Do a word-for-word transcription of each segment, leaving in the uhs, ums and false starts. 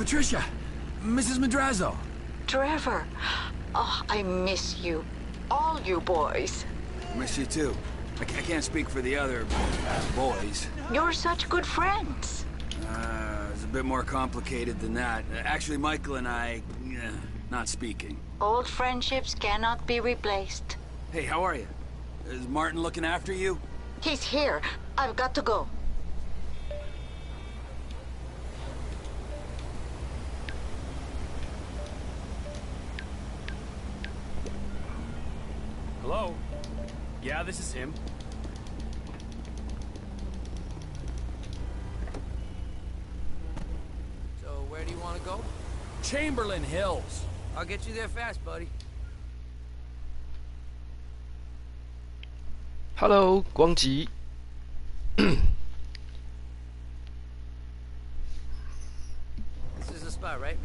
Patricia! Missus Madrazo! Trevor! Oh, I miss you. All you boys. Miss you too. I, I can't speak for the other uh, boys. You're such good friends. Uh, it's a bit more complicated than that. Actually, Michael and I... Uh, not speaking. Old friendships cannot be replaced. Hey, how are you? Is Martin looking after you? He's here. I've got to go. Hello? Yeah, this is him. So, where do you want to go? Chamberlain Hills. I'll get you there fast, buddy. Hello, Guangxi. This is the spot, right?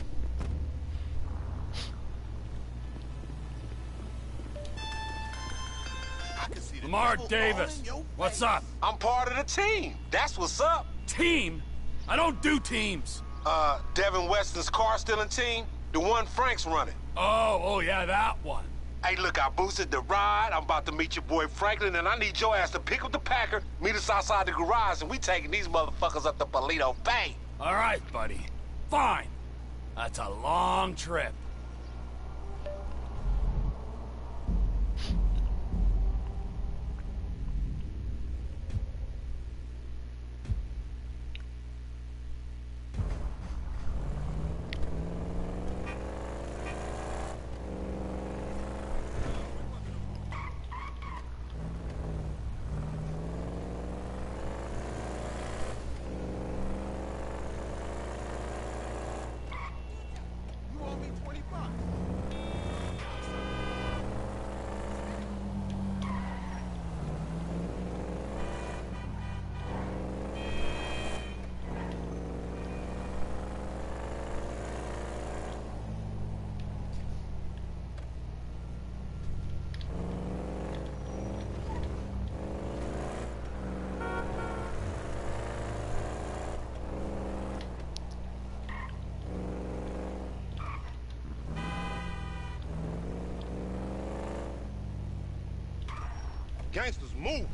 Mark Davis, what's up? I'm part of the team. That's what's up. Team? I don't do teams. Uh, Devin Weston's car stealing team? The one Frank's running. Oh, oh yeah, that one. Hey, look, I boosted the ride. I'm about to meet your boy Franklin, and I need your ass to pick up the Packer, meet us outside the garage, and we taking these motherfuckers up to Paleto Bay. All right, buddy. Fine. That's a long trip. Gangsters, move!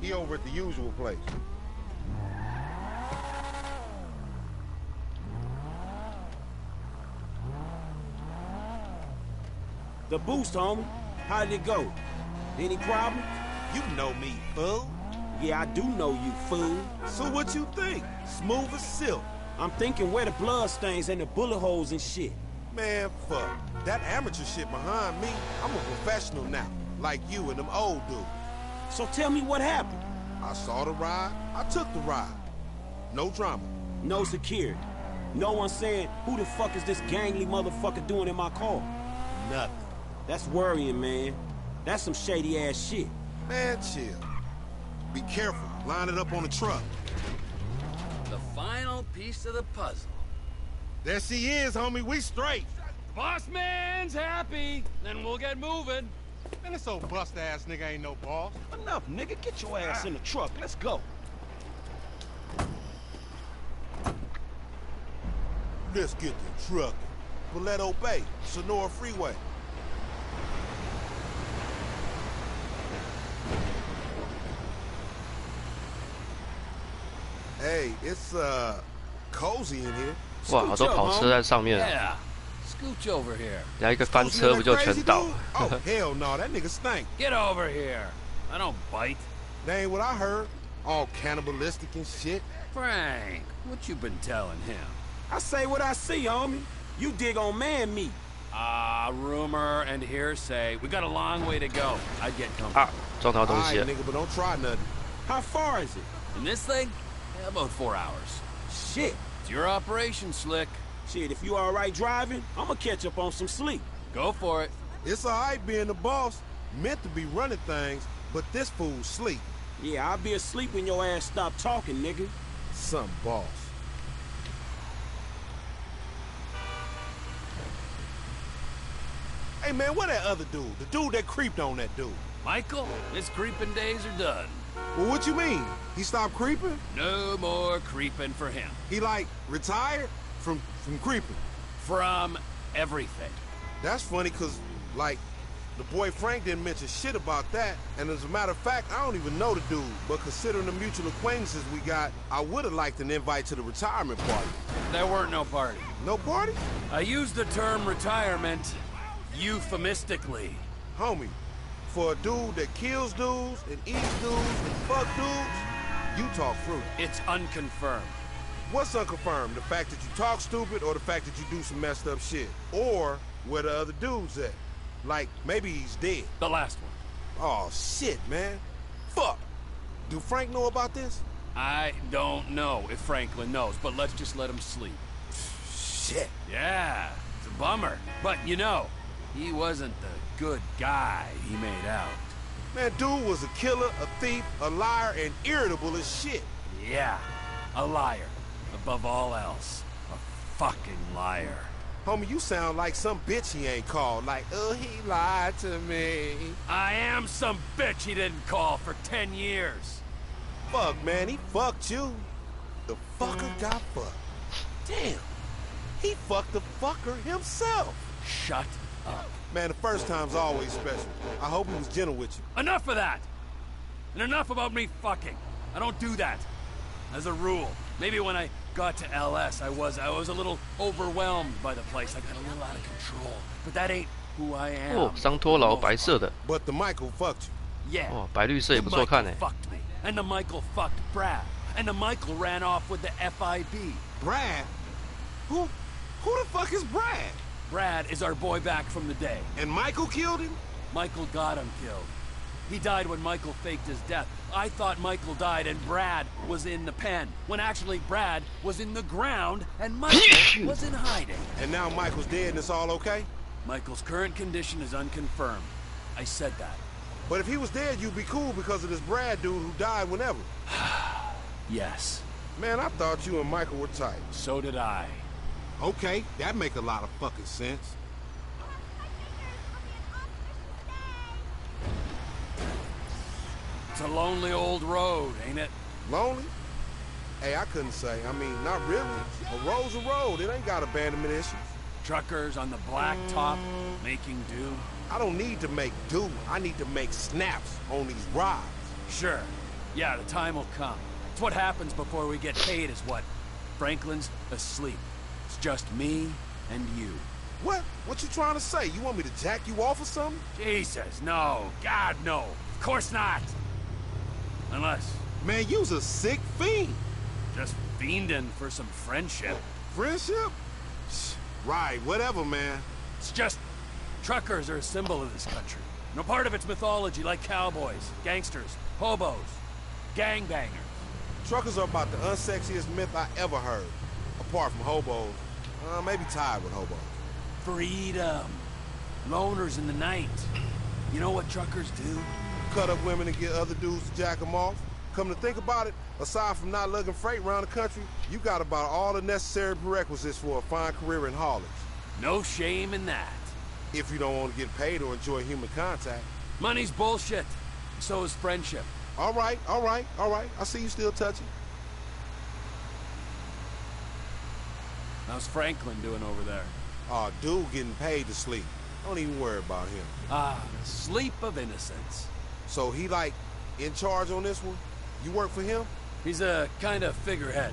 He over at the usual place. The boost, homie. How did it go? Any problem? You know me, fool. Yeah, I do know you, fool. So what you think? Smooth as silk. I'm thinking where the blood stains and the bullet holes and shit. Man, fuck. That amateur shit behind me, I'm a professional now. Like you and them old dudes. So tell me what happened. I saw the ride. I took the ride. No drama. No security. No one saying, who the fuck is this gangly motherfucker doing in my car? Nothing. That's worrying, man. That's some shady-ass shit. Man, chill. Be careful. Line it up on the truck. The final piece of the puzzle. There she is, homie. We straight. Boss man's happy. Then we'll get moving. Man, this old bust-ass nigga ain't no boss. Enough, nigga. Get your ass in the truck. Let's go. Let's get the truck. Paleto Bay, Sonora Freeway. Hey, it's uh cozy in here. 哇，好多跑车在上面啊！来一个翻车不就全倒了？ Oh hell no, that nigga stank. Get over here. I don't bite. That ain't what I heard. All cannibalistic and shit. Frank, what you been telling him? I say what I see, homie. You dig on man meat. Ah, uh, rumor and hearsay. We got a long way to go. I'd get comfortable. Ah, 撞到东西了。All right, nigga, but don't try nothing. How far is it? In this thing? Yeah, about four hours. Shit. It's your operation, Slick. Shit, if you all right driving, I'm gonna catch up on some sleep. Go for it. It's all right being the boss. Meant to be running things, but this fool's sleep. Yeah, I'll be asleep when your ass stop talking, nigga. Some boss. Hey, man, what that other dude? The dude that creeped on that dude? Michael, his creeping days are done. Well, what you mean? He stopped creeping? No more creeping for him. He, like, retired? From, from creeping? From everything. That's funny, because, like, the boy Frank didn't mention shit about that, and as a matter of fact, I don't even know the dude, but considering the mutual acquaintances we got, I would have liked an invite to the retirement party. There weren't no party. No party? I used the term retirement euphemistically. Homie, for a dude that kills dudes, and eats dudes, and fuck dudes, you talk fruit. It's unconfirmed. What's unconfirmed? The fact that you talk stupid, or the fact that you do some messed up shit? Or where the other dude's at? Like, maybe he's dead. The last one. Oh, shit, man. Fuck. Do Frank know about this? I don't know if Franklin knows, but let's just let him sleep. Shit. Yeah, it's a bummer. But, you know, he wasn't the good guy he made out. Man, dude was a killer, a thief, a liar, and irritable as shit. Yeah, a liar. Above all else, a fucking liar. Homie, you sound like some bitch he ain't called. Like, oh, he lied to me. I am some bitch he didn't call for ten years. Fuck, man, he fucked you. The fucker got fucked. Damn, he fucked the fucker himself. Shut up. Man, the first time's always special. I hope he was gentle with you. Enough of that. And enough about me fucking. I don't do that. As a rule. Maybe when I got to L S, I was I was a little overwhelmed by the place. I got a little out of control. But that ain't who I am. Oh, 桑托劳白色的. But the Michael fucked you. Yeah. 哦，白绿色也不错看呢。Fucked me, and the Michael fucked Brad, and the Michael ran off with the F I B. Brad? Who? Who the fuck is Brad? Brad is our boy back from the day. And Michael killed him? Michael got him killed. He died when Michael faked his death. I thought Michael died and Brad was in the pen, when actually Brad was in the ground and Michael was in hiding. And now Michael's dead and it's all okay? Michael's current condition is unconfirmed. I said that. But if he was dead, you'd be cool because of this Brad dude who died whenever. Yes. Man, I thought you and Michael were tight. So did I. Okay, that make a lot of fucking sense. It's a lonely old road, ain't it? Lonely? Hey, I couldn't say. I mean, not really. A road's a road. It ain't got abandonment issues. Truckers on the blacktop making do. I don't need to make do. I need to make snaps on these rides. Sure. Yeah, the time will come. It's what happens before we get paid is what? Franklin's asleep. It's just me and you. What? What you trying to say? You want me to jack you off or something? Jesus, no. God, no. Of course not. Unless... Man, you's a sick fiend. Just fiending for some friendship. Friendship? Right, whatever, man. It's just... Truckers are a symbol of this country. No part of its mythology like cowboys, gangsters, hobos, gangbangers. Truckers are about the unsexiest myth I ever heard. Apart from hobos. Uh, maybe tied with hobos. Freedom. Loners in the night. You know what truckers do? Cut up women and get other dudes to jack them off. Come to think about it, aside from not lugging freight around the country, you got about all the necessary prerequisites for a fine career in haulage. No shame in that. If you don't want to get paid or enjoy human contact. Money's bullshit. So is friendship. All right, all right, all right. I see you still touching. How's Franklin doing over there? Aw, dude getting paid to sleep. Don't even worry about him. Ah, sleep of innocence. So he, like, in charge on this one? You work for him? He's a kind of figurehead.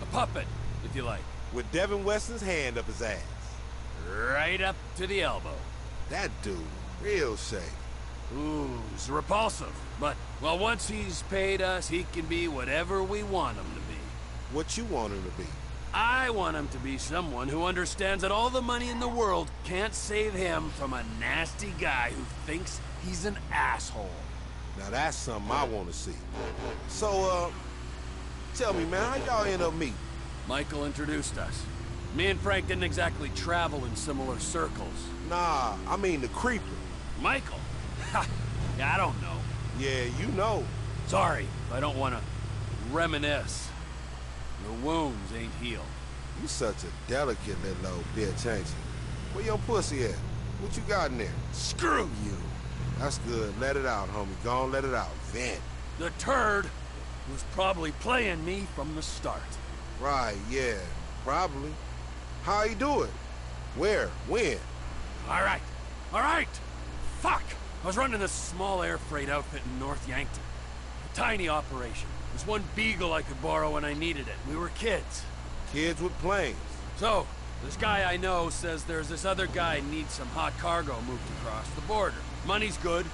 A puppet, if you like. With Devin Weston's hand up his ass. Right up to the elbow. That dude, real shady. Ooh, he's repulsive. But, well, once he's paid us, he can be whatever we want him to be. What you want him to be? I want him to be someone who understands that all the money in the world can't save him from a nasty guy who thinks he's an asshole. Now that's something I want to see. So, uh, tell me, man, how y'all end up meeting? Michael introduced us. Me and Frank didn't exactly travel in similar circles. Nah, I mean the creeper. Michael? Ha, I don't know. Yeah, you know. Sorry if I don't want to reminisce. Your wounds ain't healed. You such a delicate little old bitch, ain't you? Where your pussy at? What you got in there? Screw you! That's good. Let it out, homie. Go on, let it out. Vent. The turd was probably playing me from the start. Right, yeah. Probably. How you do it? Where? When? All right. All right! Fuck! I was running this small air freight outfit in North Yankton. A tiny operation. There's one beagle I could borrow when I needed it. We were kids. Kids with planes. So, this guy I know says there's this other guy needs some hot cargo moved across the border. Money's good,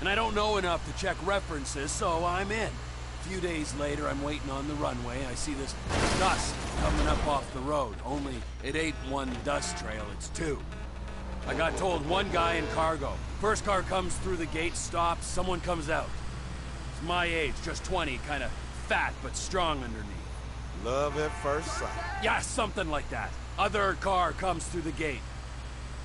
and I don't know enough to check references, so I'm in. A few days later, I'm waiting on the runway. I see this dust coming up off the road, only it ain't one dust trail, it's two. I got told one guy in cargo. First car comes through the gate, stops, someone comes out. It's my age, just twenty, kind of fat but strong underneath. Love at first sight. Yeah, something like that. Other car comes through the gate.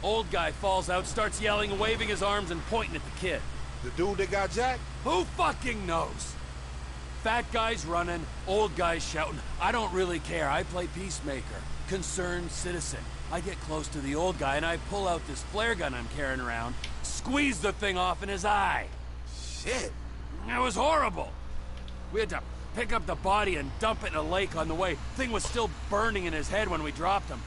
Old guy falls out, starts yelling and waving his arms and pointing at the kid. The dude that got jacked? Who fucking knows? Fat guy's running, old guy's shouting. I don't really care. I play peacemaker, concerned citizen. I get close to the old guy and I pull out this flare gun I'm carrying around, squeeze the thing off in his eye. Shit. That was horrible. We had to pick up the body and dump it in a lake on the way. Thing was still burning in his head when we dropped him.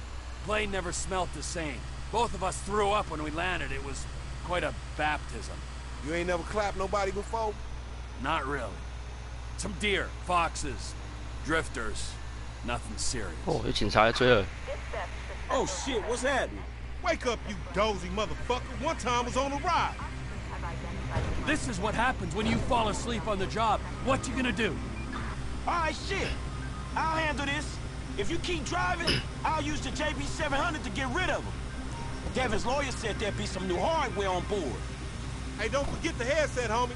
Plane never smelt the same. Both of us threw up when we landed. It was quite a baptism. You ain't never clapped nobody before? Not really. Some deer, foxes, drifters. Nothing serious. Oh, it's inside too. Oh shit, what's happening? Wake up, you dozy motherfucker. One time was on a ride. This is what happens when you fall asleep on the job. What you gonna do? Alright, shit. I'll handle this. If you keep driving, I'll use the J B seven hundred to get rid of him. Devin's lawyer said there'd be some new hardware on board. Hey, don't forget the headset, homie.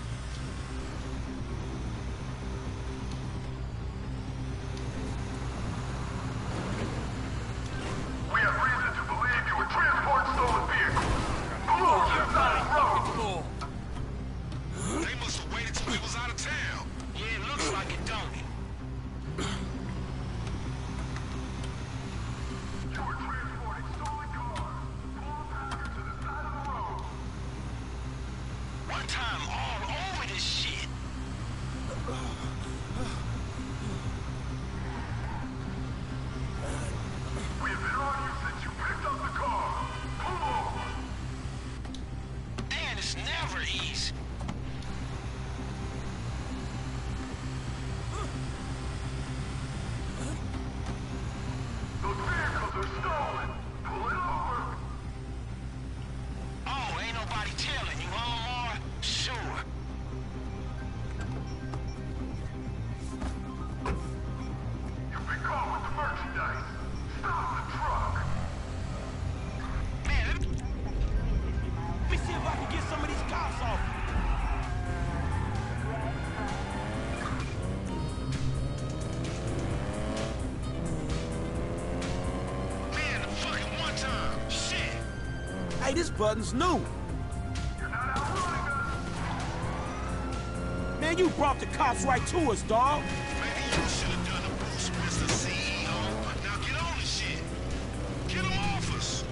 This button's new. You're not outrunning us. Man, you brought the cops right to us, dog. Maybe you should have done a Bruce Mister C E O. Now get on the shit. Get him off us.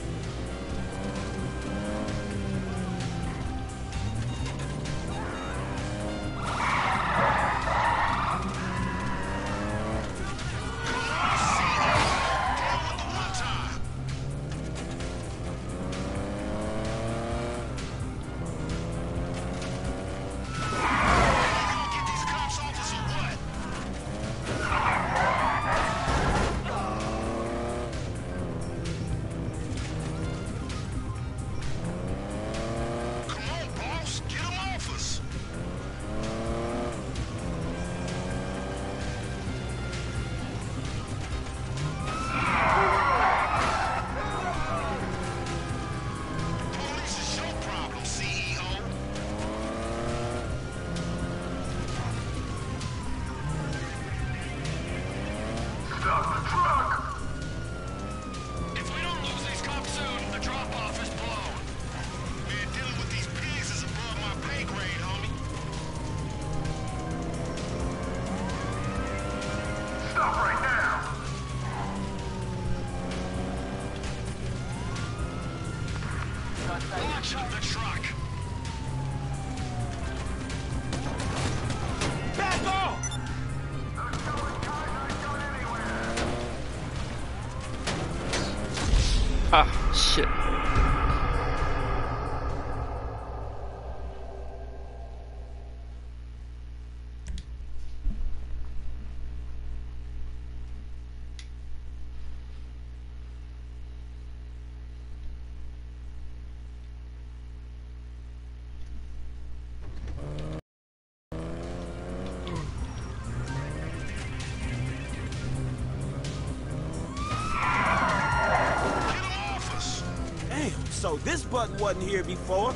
So this button wasn't here before.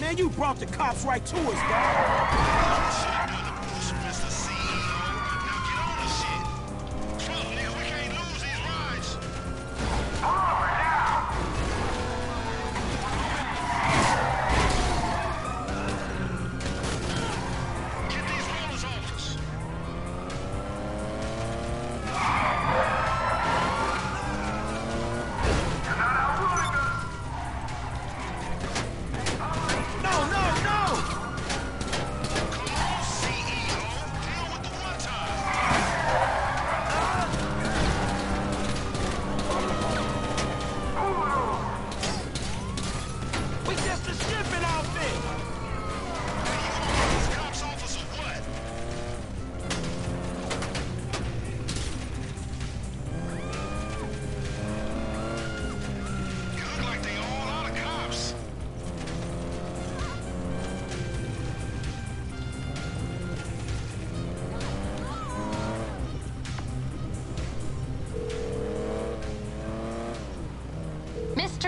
Man, you brought the cops right to us, dog.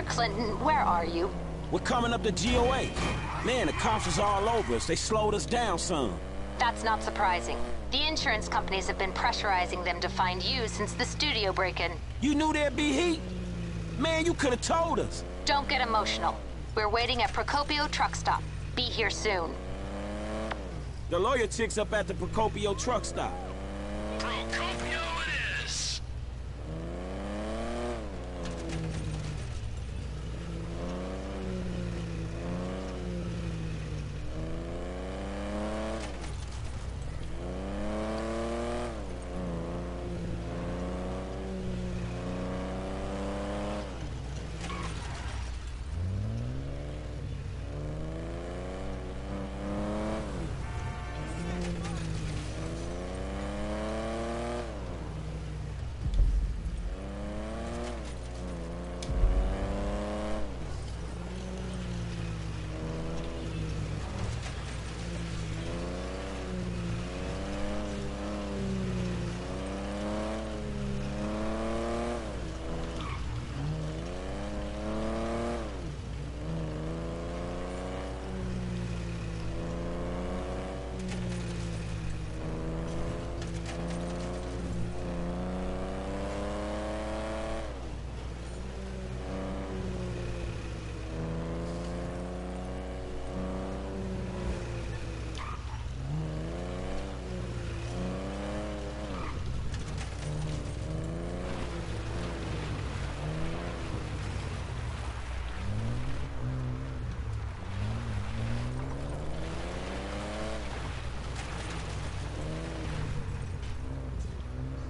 Clinton, where are you? We're coming up to G O A. Man, the cops is all over us. They slowed us down some. That's not surprising. The insurance companies have been pressurizing them to find you since the studio break-in. You knew there'd be heat? Man, you could have told us. Don't get emotional. We're waiting at Procopio truck stop. Be here soon. The lawyer chick's up at the Procopio truck stop.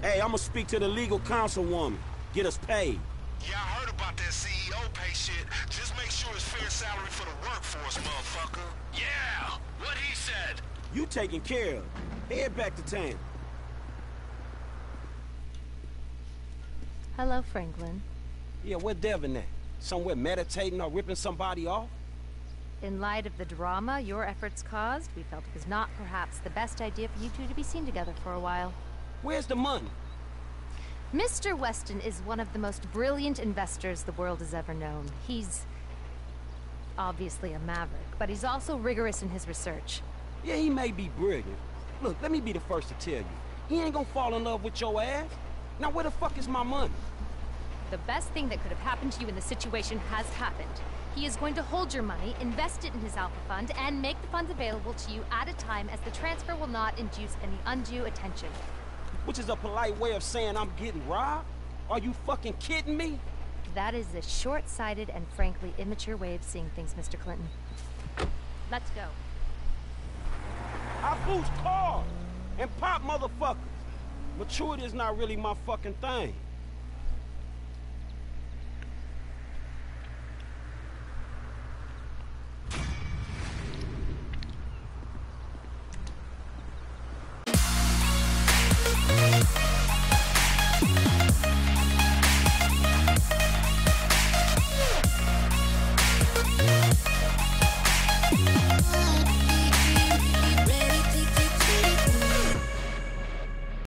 Hey, I'm gonna speak to the legal counsel, get us paid. Yeah, I heard about that C E O pay shit. Just make sure it's fair salary for the workforce, motherfucker. Yeah, what he said. You taken care of. Head back to town. Hello, Franklin. Yeah, where Devin at? Somewhere meditating or ripping somebody off? In light of the drama your efforts caused, we felt it was not perhaps the best idea for you two to be seen together for a while. Where's the money? Mister Weston is one of the most brilliant investors the world has ever known. He's obviously a maverick, but he's also rigorous in his research. Yeah, he may be brilliant. Look, let me be the first to tell you. He ain't gonna fall in love with your ass. Now where the fuck is my money? The best thing that could have happened to you in the situation has happened. He is going to hold your money, invest it in his Alpha Fund, and make the funds available to you at a time as the transfer will not induce any undue attention. which is a polite way of saying I'm getting robbed? Are you fucking kidding me? That is a short-sighted and frankly immature way of seeing things, Mister Clinton. Let's go. I boost cars and pop motherfuckers. Maturity is not really my fucking thing.